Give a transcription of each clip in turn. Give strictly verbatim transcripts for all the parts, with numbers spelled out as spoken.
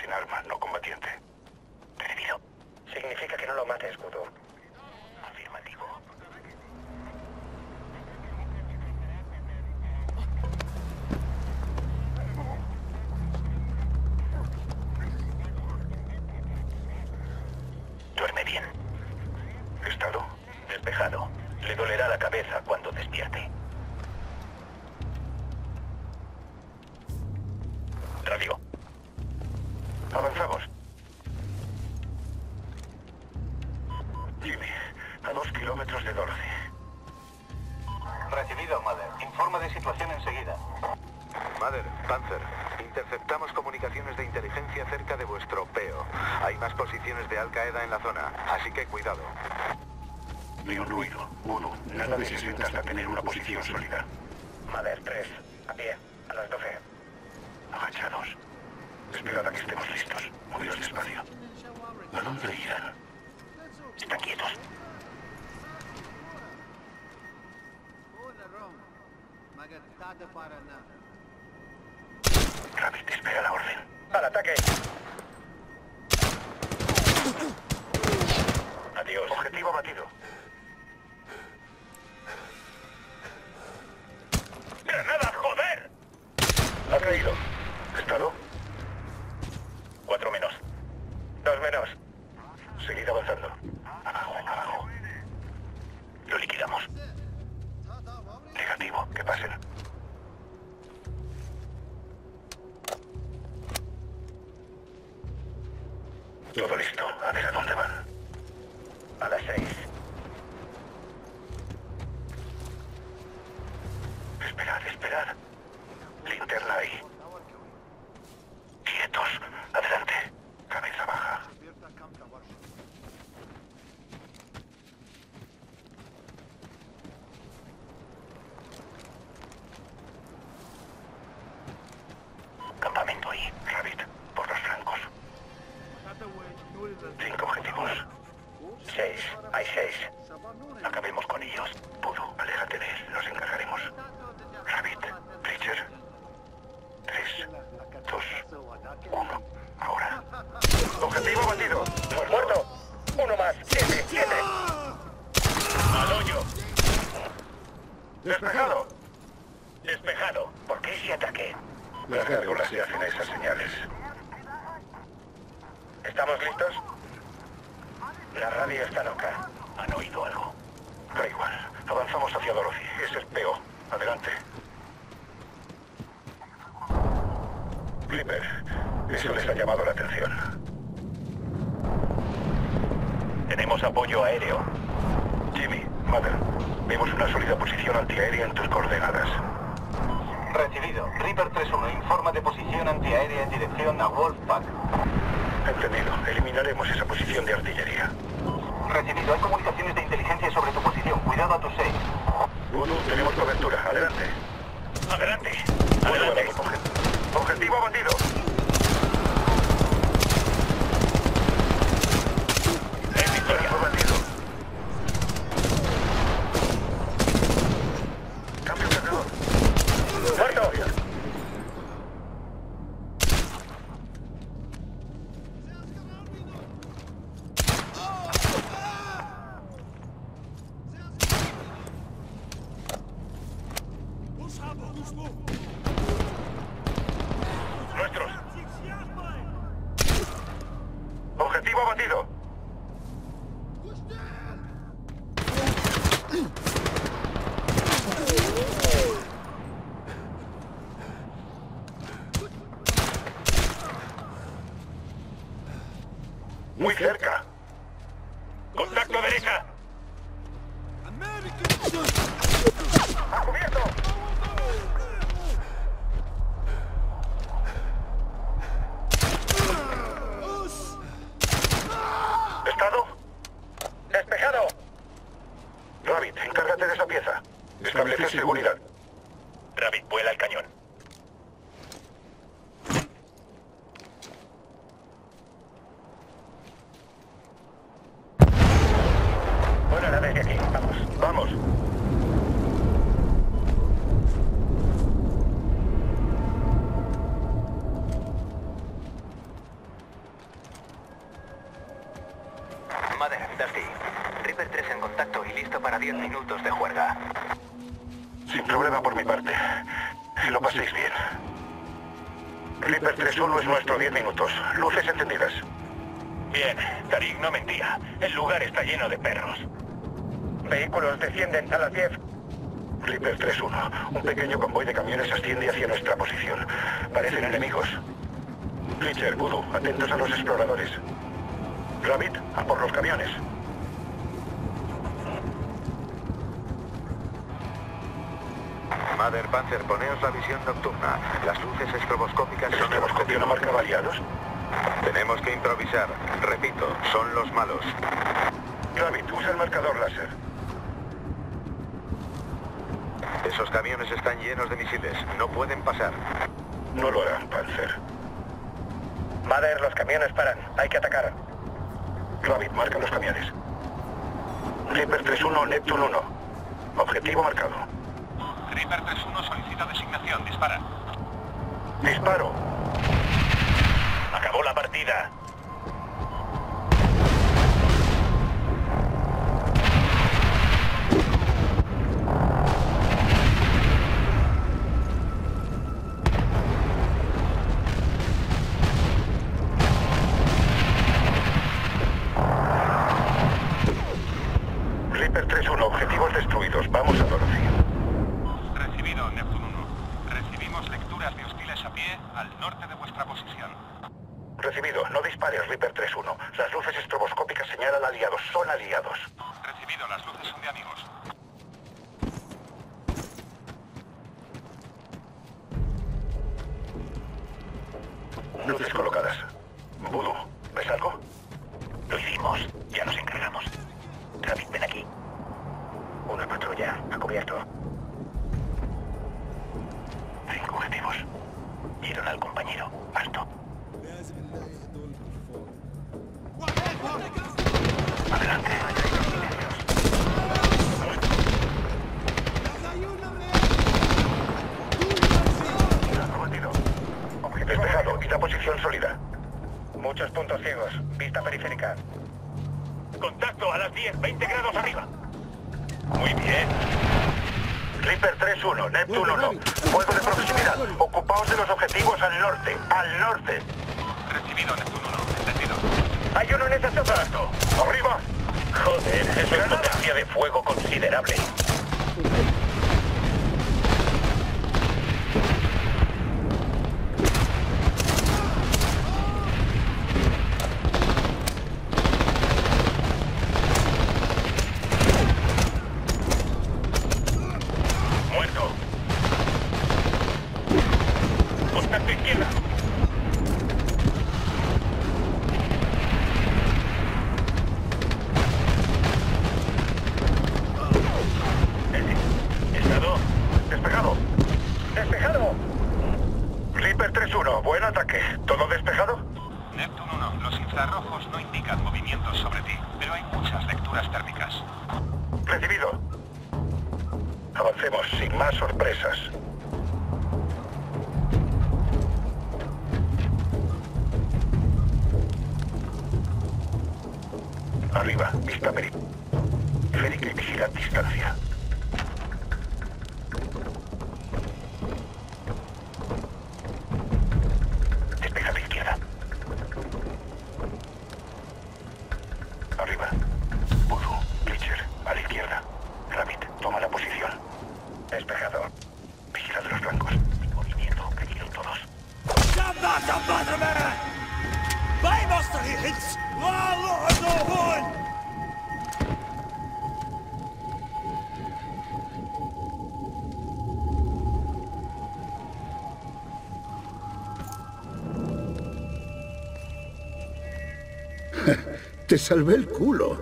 sin armas, no combatiente. Recibido. Significa que no lo mate, escudo. Afirmativo. Duerme bien. Estado. Despejado. Le dolerá la cabeza cuando despierte. Radio. Avanzamos. Jimmy, a dos kilómetros de Dorothy. Recibido, Mader. Informa de situación enseguida. Mader, Panther, interceptamos comunicaciones de inteligencia cerca de vuestro P O. Hay más posiciones de Al-Qaeda en la zona, así que cuidado. Ni un ruido, uno. Nada de sesenta hasta tener una posición sólida. Mader tres, a pie, a las doce. Agachados. Esperad a que estemos listos. Moveos despacio. ¿A dónde irán? Están quietos. Rabbit, espera la orden. ¡Al ataque! Adiós. Objetivo abatido. ¡Granada, joder! Ha caído. ¿Estado? Cuatro menos. Dos menos. Seguid avanzando. Abajo, abajo. Lo liquidamos. Negativo, que pasen. Todo listo. A ver a dónde van. A las seis. Esperad, esperad. Linterna ahí. Quietos. Adelante. Cabeza baja. Campamento ahí. Rabbit, por los flancos. Cinco objetivos. Seis. Hay seis. Acabemos con ellos. Puro, aléjate de él. Nos encargaremos. Rabbit, Fletcher. Tres, dos, uno. Ahora. Objetivo batido. Muerto. Muerto. Uno más. Siete, siete. Al hoyo. Despejado. Despejado. ¿Por qué ese ataque? Las gárgolas se hacen a esas señales. ¿Estamos listos? La radio está loca. ¿Han oído algo? Da igual. Avanzamos hacia Dorothy. Es el P O. Adelante. Clipper, eso les ha llamado la atención. Tenemos apoyo aéreo. Jimmy, Mader, vemos una sólida posición antiaérea en tus coordenadas. Recibido. Reaper tres uno informa de posición antiaérea en dirección a Wolfpack. Entendido. Eliminaremos esa posición de artillería. Recibido. Hay comunicaciones de inteligencia sobre tu posición. Cuidado a tus seis. Uno, tenemos cobertura. Adelante. Adelante. Adelante. Objetivo abatido. Es victoria. Abatido. Cambio cargador. Muerto. Nuestros. Objetivo abatido. Muy cerca. Contacto a derecha. ¡A cubierto! ¿Estado? ¡Despejado! Rabbit, encárgate de esa pieza. Establece seguridad. Rabbit, vuela el cañón. cinco treinta. Reaper tres en contacto y listo para diez minutos de juerga. Sin problema por mi parte. Si lo paséis bien. Reaper tres uno es nuestro diez minutos. Luces encendidas. Bien, Tarik no mentía. El lugar está lleno de perros. Vehículos descienden a las diez. Reaper tres uno. Un pequeño convoy de camiones asciende hacia nuestra posición. Parecen enemigos. Fletcher, Guru, atentos a los exploradores. Ravid, a por los camiones. Mader, Panther, poneos la visión nocturna. Las luces estroboscópicas son... ¿Estroboscopio no marca variados? Tenemos que improvisar. Repito, son los malos. Rabbit, usa el marcador láser. Esos camiones están llenos de misiles. No pueden pasar. No lo harán, Panzer. Mader, los camiones paran. Hay que atacar. Rabbit, marca los camiones. Reaper tres uno, Neptune uno. Objetivo marcado. Reaper tres uno solicita designación. Dispara. Disparo. Acabó la partida. Reaper tres uno, objetivos destruidos. Vamos a Dorothy. Recibido, Neptune uno. Recibimos lecturas de hostiles a pie al norte de vuestra posición. Recibido. No dispares, Reaper tres uno. Las luces estroboscópicas señalan aliados. Son aliados. Recibido. Las luces son de amigos. Luces colocadas. Voodoo, ¿ves algo? Lo hicimos. Ya nos encargamos. Rabbit, ven aquí. Una patrulla. A cubierto. Cinco objetivos. Dieron al compañero. Alto. Adelante. Despejado. Vista posición sólida. Muchos puntos ciegos. Vista periférica. Contacto a las diez. veinte grados arriba. Muy bien. Clipper tres uno. Neptune uno. Fuego de proximidad. Ocupaos de los objetivos al norte. Al norte. Recibido, Neptune uno. Hay uno en ese aparato. ¡Arriba! Joder, eso es potencia de fuego considerable. Arriba, vista periférica y vigilad distancia. Despejada izquierda. Arriba. Buzo, Fletcher, a la izquierda. Rabbit, toma la posición. Despejado. Vigilad los blancos. Movimiento, cayeron todos. ¡Llamada, madre! ¡Vamos a ir! Te salvé el culo.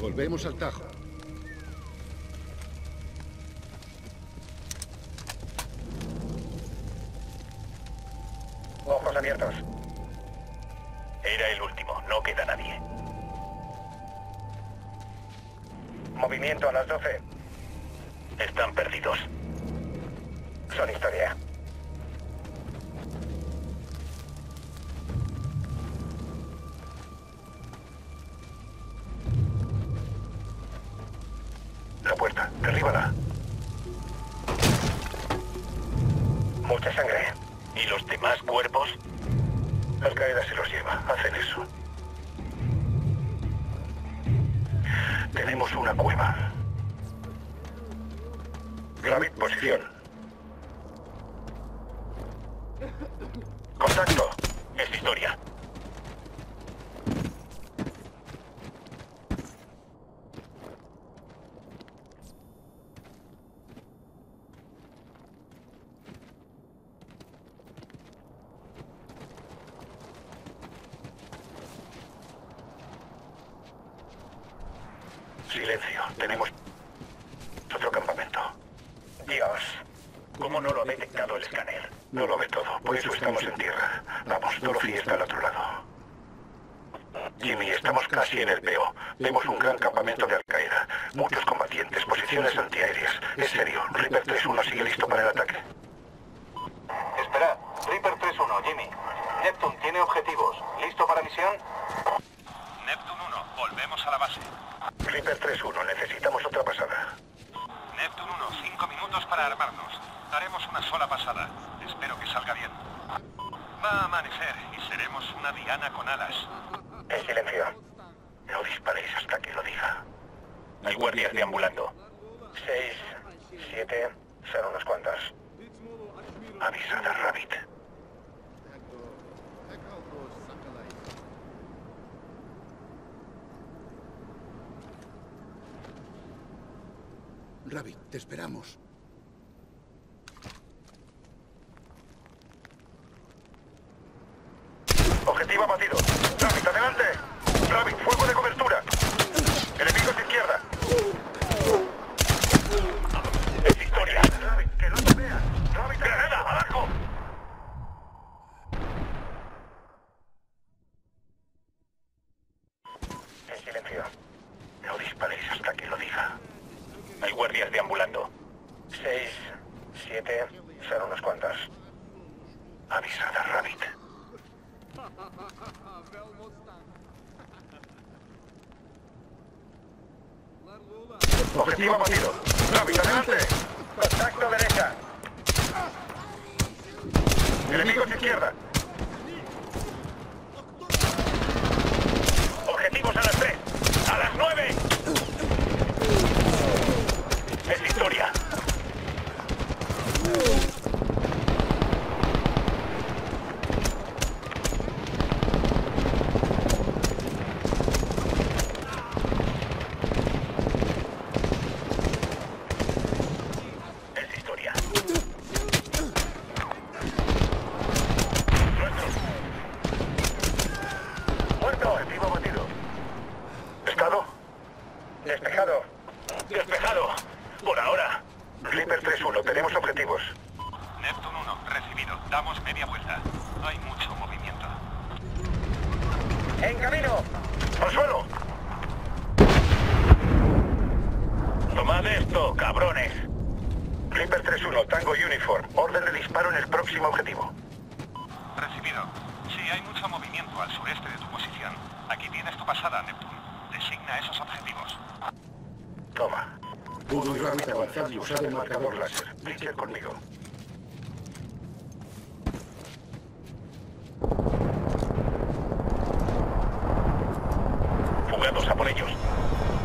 Volvemos al tajo. Ojos abiertos. Era el último, no queda nadie. Movimiento a las doce. Están perdidos. Son historia. ¿Y los demás cuerpos? Al-Qaeda se los lleva, hacen eso. Tenemos una cueva. Ravid, posición. Contacto. Es historia. Silencio, tenemos otro campamento. Dios, ¿cómo no lo ha detectado el escáner? No lo ve todo, por eso estamos en tierra. Vamos, Dorothy está al otro lado. Jimmy, estamos casi en el P O. Vemos un gran campamento de Al-Qaeda. Muchos combatientes, posiciones antiaéreas. Es serio, Reaper tres uno sigue listo para el ataque. Esperad, Reaper tres uno, Jimmy. Neptune tiene objetivos. ¿Listo para misión? Neptune uno, volvemos a la base. Clipper tres uno, necesitamos otra pasada. Neptune uno, cinco minutos para armarnos. Daremos una sola pasada. Espero que salga bien. Va a amanecer y seremos una diana con alas. En silencio. No disparéis hasta que lo diga. Hay guardias deambulando. Seis, siete, son unas cuantas. Avisad a Rabbit. Rabbit, te esperamos. Objetivo abatido. Rabbit, adelante. Rabbit, fuego de cobertura. Enemigos de izquierda. Es historia. Rabbit, que no te vean. Rabbit, granada, abajo. En silencio. No disparéis hasta que lo diga. Hay guardias deambulando. Seis, siete, son unas cuantas. Avisad a Rabbit. Objetivo abatido. Rabbit, adelante. Contacto derecha. Enemigos izquierda. Objetivos a las tres. A las nueve. Es victoria. Tango Uniform, orden de disparo en el próximo objetivo. Recibido. Sí, hay mucho movimiento al sureste de tu posición. Aquí tienes tu pasada, Neptune. Designa esos objetivos. Toma. Puro y Rabbit avanzar y usar el marcador láser. Fletcher conmigo. Fugados a por ellos.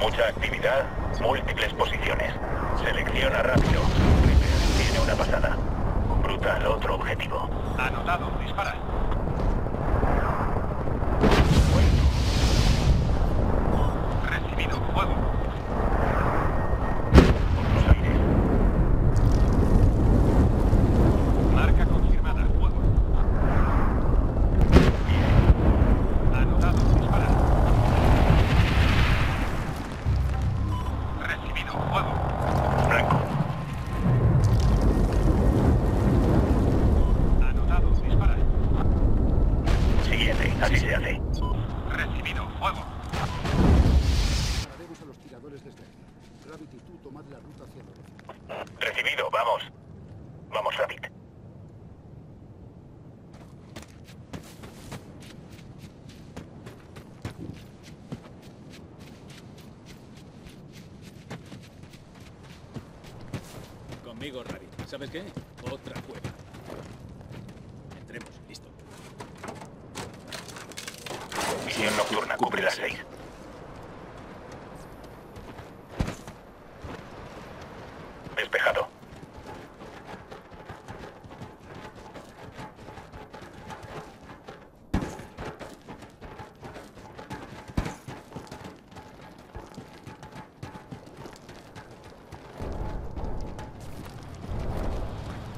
Mucha actividad, múltiples posiciones. Selecciona rápido. Una pasada. Brutal, otro objetivo. Anotado, dispara. Bueno. Recibido, fuego. Por los aires. Marca confirmada, fuego. Bien. Anotado, dispara. Recibido, fuego. Así se hace. Recibido, fuego. Haremos a los tiradores desde aquí. Rabbit y tú tomad la ruta hacia adelante. Recibido, vamos. Vamos, Rabbit. Conmigo, Rabbit. ¿Sabes qué? Otra cueva. Operación nocturna, cubre las seis. Despejado.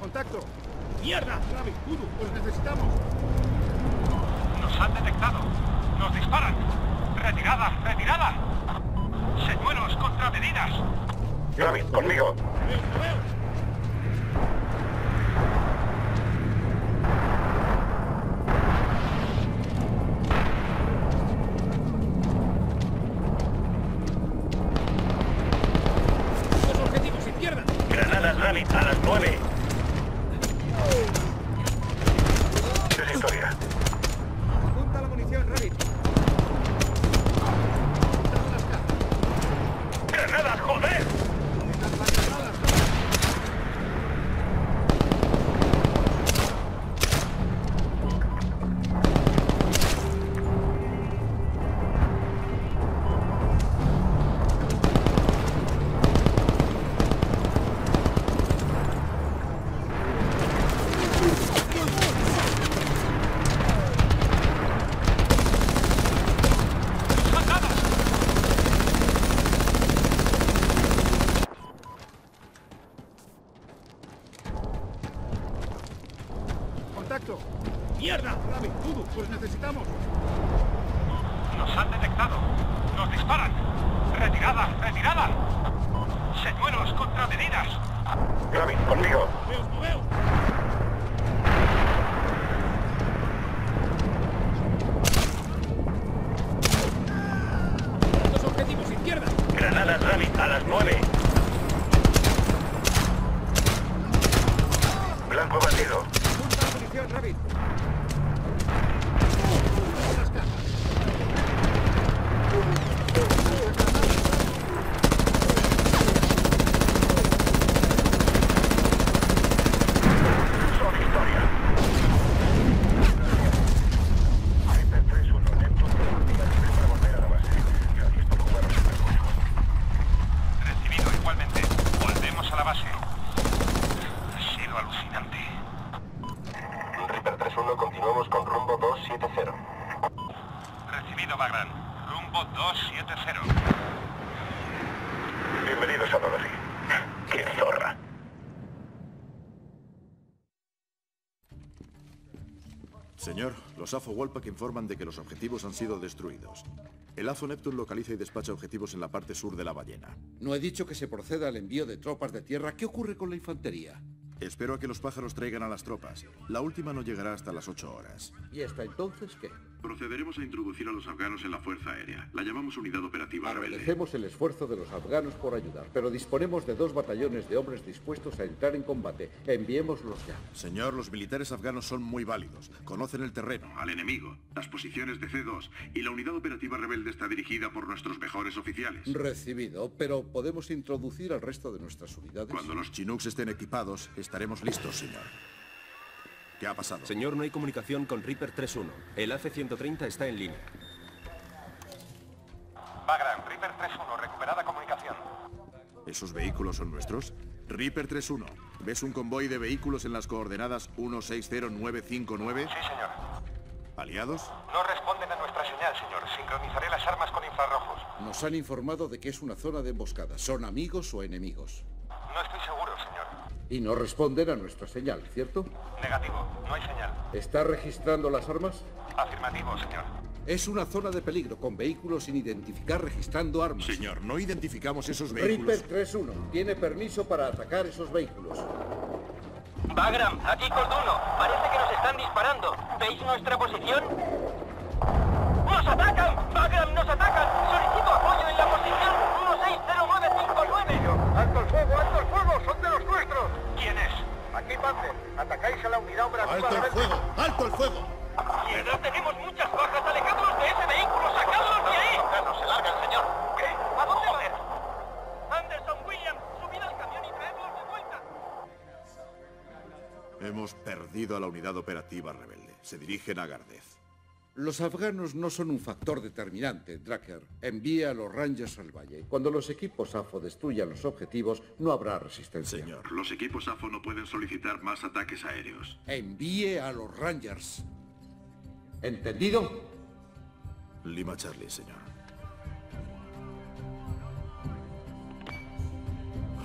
Contacto. ¡Mierda! Ravid, Guru, os necesitamos. Nos han detectado. Nos disparan. Retirada, retirada. Señuelos, contramedidas. Ravid, conmigo. Señor, los A F O Wolfpack informan de que los objetivos han sido destruidos. El A F O Neptune localiza y despacha objetivos en la parte sur de la ballena. No he dicho que se proceda al envío de tropas de tierra. ¿Qué ocurre con la infantería? Espero a que los pájaros traigan a las tropas. La última no llegará hasta las ocho horas. ¿Y hasta entonces qué? Procederemos a introducir a los afganos en la Fuerza Aérea. La llamamos Unidad Operativa Rebelde. Agradecemos el esfuerzo de los afganos por ayudar, pero disponemos de dos batallones de hombres dispuestos a entrar en combate. Enviémoslos ya. Señor, los militares afganos son muy válidos. Conocen el terreno, al enemigo, las posiciones de C dos, y la Unidad Operativa Rebelde está dirigida por nuestros mejores oficiales. Recibido, pero ¿podemos introducir al resto de nuestras unidades? Cuando los Chinooks estén equipados, estaremos listos, señor. ¿Qué ha pasado? Señor, no hay comunicación con Reaper tres uno. El A C ciento treinta está en línea. Bagram, Reaper tres uno, recuperada comunicación. ¿Esos vehículos son nuestros? Reaper tres uno, ¿ves un convoy de vehículos en las coordenadas uno seis cero nueve cinco nueve? Sí, señor. ¿Aliados? No responden a nuestra señal, señor. Sincronizaré las armas con infrarrojos. Nos han informado de que es una zona de emboscada. ¿Son amigos o enemigos? No estoy seguro, señor. Y no responden a nuestra señal, ¿cierto? Negativo, no hay señal. ¿Está registrando las armas? Afirmativo, señor. Es una zona de peligro, con vehículos sin identificar registrando armas. Señor, no identificamos esos vehículos. Reaper tres uno, tiene permiso para atacar esos vehículos. Bagram, aquí Corduno. Parece que nos están disparando. ¿Veis nuestra posición? ¡Nos atacan! ¡Bagram, nos atacan! ¡Solicito apoyo en la posición uno seis cero nueve cinco nueve! ¡Alto el fuego, alto el fuego! ¡Son de los nuestros! ¿Quién es? Aquí Panther, atacáis a la unidad operativa. ¡Alto el fuego! ¡Alto el fuego! ¡Piedad, tenemos muchas bajas! ¡Alejadlos de ese vehículo! ¡Sacadlos de ahí! ¡No se larga el señor! ¿Qué? ¿A dónde va? Anderson Williams, subid al camión y traedlos de vuelta. Hemos perdido a la unidad operativa rebelde. Se dirigen a Gardez. Los afganos no son un factor determinante, Dracker. Envía a los Rangers al valle. Cuando los equipos A F O destruyan los objetivos, no habrá resistencia. Señor, los equipos A F O no pueden solicitar más ataques aéreos. Envíe a los Rangers. ¿Entendido? Lima Charlie, señor.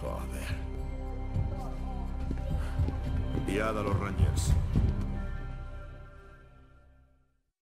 Joder. Enviad a los Rangers.